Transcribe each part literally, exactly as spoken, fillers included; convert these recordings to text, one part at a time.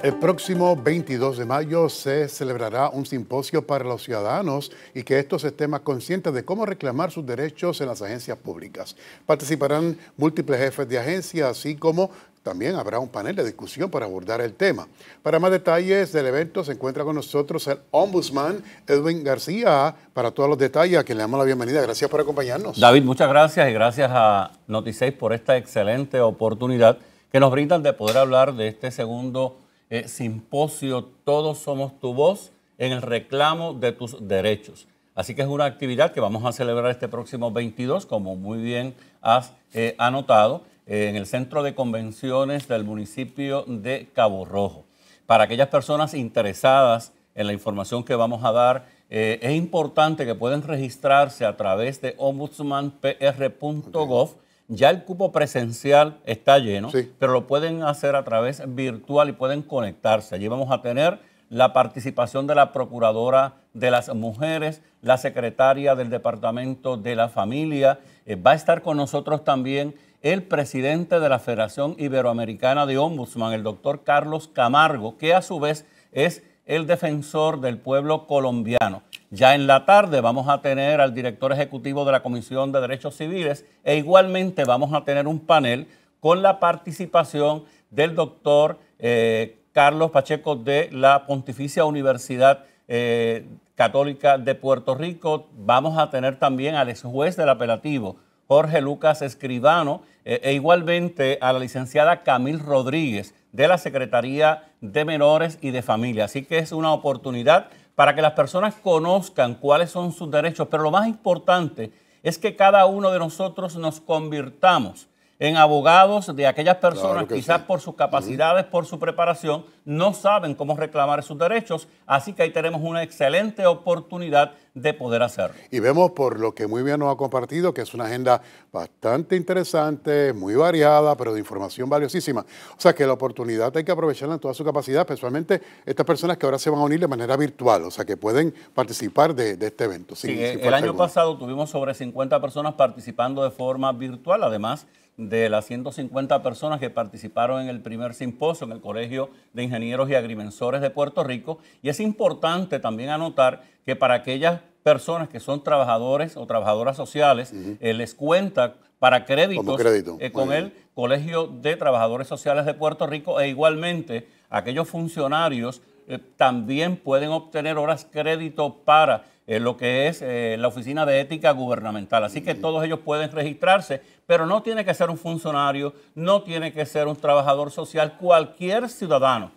El próximo veintidós de mayo se celebrará un simposio para los ciudadanos y que estos estén más conscientes de cómo reclamar sus derechos en las agencias públicas. Participarán múltiples jefes de agencias, así como también habrá un panel de discusión para abordar el tema. Para más detalles del evento se encuentra con nosotros el Ombudsman Edwin García. Para todos los detalles, a quien le damos la bienvenida. Gracias por acompañarnos. David, muchas gracias y gracias a Notiséis por esta excelente oportunidad que nos brindan de poder hablar de este segundo Eh, simposio Todos Somos Tu Voz en el reclamo de tus derechos. Así que es una actividad que vamos a celebrar este próximo veintidós, como muy bien has eh, anotado, eh, en el Centro de Convenciones del municipio de Cabo Rojo. Para aquellas personas interesadas en la información que vamos a dar, eh, es importante que pueden registrarse a través de ombudsman p r punto gov. Ya el cupo presencial está lleno, sí, pero lo pueden hacer a través virtual y pueden conectarse. Allí vamos a tener la participación de la Procuradora de las Mujeres, la Secretaria del Departamento de la Familia. Eh, va a estar con nosotros también el presidente de la Federación Iberoamericana de Ombudsman, el doctor Carlos Camargo, que a su vez es el defensor del pueblo colombiano. Ya en la tarde vamos a tener al director ejecutivo de la Comisión de Derechos Civiles e igualmente vamos a tener un panel con la participación del doctor eh, Carlos Pacheco de la Pontificia Universidad eh, Católica de Puerto Rico. Vamos a tener también al exjuez del apelativo, Jorge Lucas Escribano, eh, e igualmente a la licenciada Camil Rodríguez de la Secretaría de Menores y de Familia. Así que es una oportunidad para que las personas conozcan cuáles son sus derechos, pero lo más importante es que cada uno de nosotros nos convirtamos en abogados de aquellas personas, claro, quizás sí, por sus capacidades, uh-huh, por su preparación, no saben cómo reclamar sus derechos, así que ahí tenemos una excelente oportunidad de poder hacerlo. Y vemos por lo que muy bien nos ha compartido que es una agenda bastante interesante, muy variada, pero de información valiosísima. O sea que la oportunidad hay que aprovecharla en toda su capacidad, especialmente estas personas que ahora se van a unir de manera virtual, o sea que pueden participar de, de este evento. Sí, sin, el, sin el año alguna. pasado tuvimos sobre cincuenta personas participando de forma virtual, además de las ciento cincuenta personas que participaron en el primer simposio en el Colegio de Ingenieros y Agrimensores de Puerto Rico. Y es importante también anotar que para aquellas personas que son trabajadores o trabajadoras sociales, uh-huh, eh, les cuenta para créditos crédito? eh, con el Colegio de Trabajadores Sociales de Puerto Rico e igualmente aquellos funcionarios eh, también pueden obtener horas crédito para Eh, lo que es eh, la oficina de ética gubernamental. Así que todos ellos pueden registrarse, pero no tiene que ser un funcionario, no tiene que ser un trabajador social, cualquier ciudadano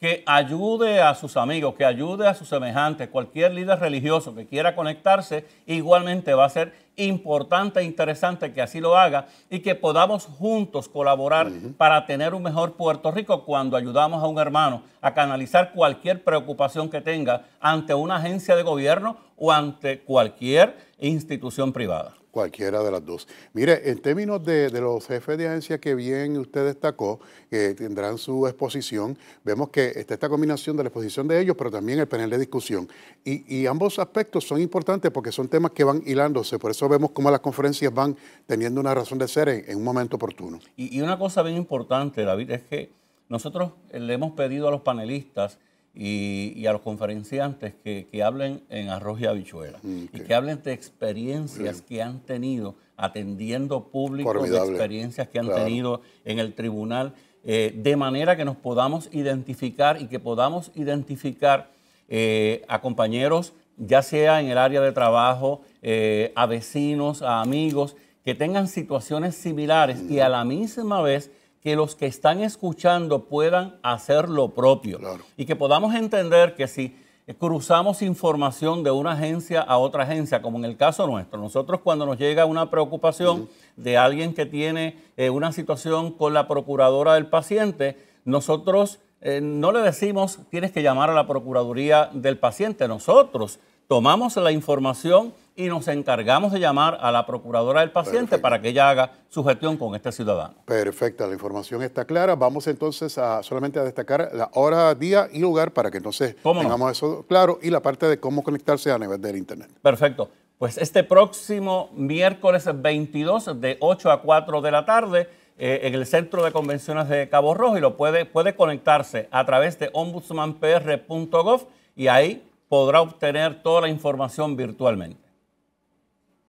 que ayude a sus amigos, que ayude a sus semejantes, cualquier líder religioso que quiera conectarse, igualmente va a ser importante e interesante que así lo haga y que podamos juntos colaborar, uh-huh, para tener un mejor Puerto Rico cuando ayudamos a un hermano a canalizar cualquier preocupación que tenga ante una agencia de gobierno o ante cualquier institución privada. Cualquiera de las dos. Mire, en términos de, de los jefes de agencia que bien usted destacó, que eh, tendrán su exposición, vemos que está esta combinación de la exposición de ellos, pero también el panel de discusión. Y, y ambos aspectos son importantes porque son temas que van hilándose, por eso vemos cómo las conferencias van teniendo una razón de ser en, en un momento oportuno. Y, y una cosa bien importante, David, es que nosotros le hemos pedido a los panelistas Y, y a los conferenciantes que, que hablen en arroz y habichuela, okay, y que hablen de experiencias, bien, que han tenido atendiendo públicos, formidable, de experiencias que han, claro, tenido en el tribunal, eh, de manera que nos podamos identificar y que podamos identificar eh, a compañeros, ya sea en el área de trabajo, eh, a vecinos, a amigos, que tengan situaciones similares, mm, y a la misma vez que los que están escuchando puedan hacer lo propio, claro, y que podamos entender que si cruzamos información de una agencia a otra agencia, como en el caso nuestro, nosotros cuando nos llega una preocupación, uh-huh, de alguien que tiene eh, una situación con la procuradora del paciente, nosotros eh, no le decimos tienes que llamar a la procuraduría del paciente, nosotros tomamos la información y nos encargamos de llamar a la procuradora del paciente, perfecto, para que ella haga su gestión con este ciudadano. Perfecta, la información está clara. Vamos entonces a solamente a destacar la hora, día y lugar para que entonces tengamos, no?, eso claro, y la parte de cómo conectarse a nivel del internet. Perfecto. Pues este próximo miércoles veintidós de ocho a cuatro de la tarde eh, en el Centro de Convenciones de Cabo Rojo, y lo puede, puede conectarse a través de ombudsman p r punto gov y ahí podrá obtener toda la información virtualmente.